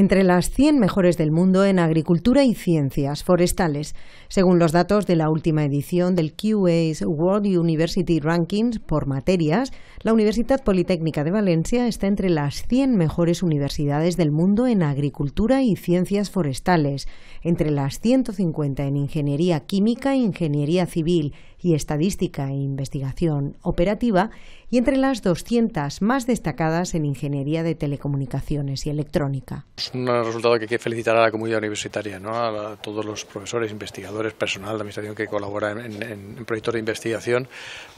entre las 100 mejores del mundo en agricultura y ciencias forestales, según los datos de la última edición del QS World University Rankings por materias. La Universidad Politécnica de Valencia está entre las 100 mejores universidades del mundo en agricultura y ciencias forestales, entre las 150 en ingeniería química, ingeniería civil y estadística e investigación operativa, y entre las 200 más destacadas en ingeniería de telecomunicaciones y electrónica. Es un resultado que hay que felicitar a la comunidad universitaria, ¿no? A todos los profesores, investigadores, personal de administración que colabora en proyectos de investigación,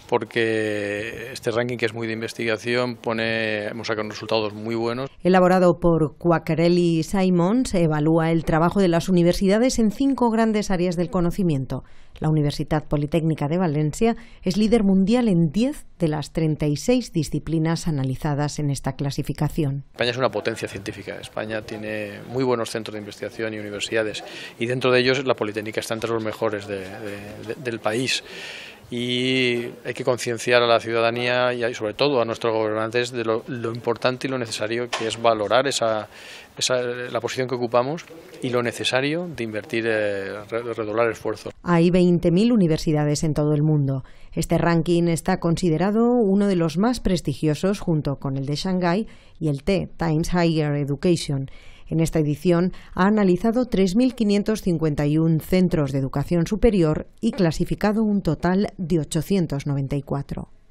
porque este ranking, que es muy de investigación, hemos sacado resultados muy buenos. Elaborado por Quaccarelli y Simons, evalúa el trabajo de las universidades en 5 grandes áreas del conocimiento. La Universidad Politécnica de Valencia es líder mundial en 10 de las 36 disciplinas analizadas en esta clasificación. España es una potencia científica. España tiene muy buenos centros de investigación y universidades, y dentro de ellos la Politécnica está entre los mejores del país. Y hay que concienciar a la ciudadanía y sobre todo a nuestros gobernantes de lo importante y lo necesario que es valorar la posición que ocupamos y lo necesario de invertir, redoblar esfuerzos. Hay 20.000 universidades en todo el mundo. Este ranking está considerado uno de los más prestigiosos, junto con el de Shanghái y el Times Higher Education. En esta edición ha analizado 3.551 centros de educación superior y clasificado un total de 894.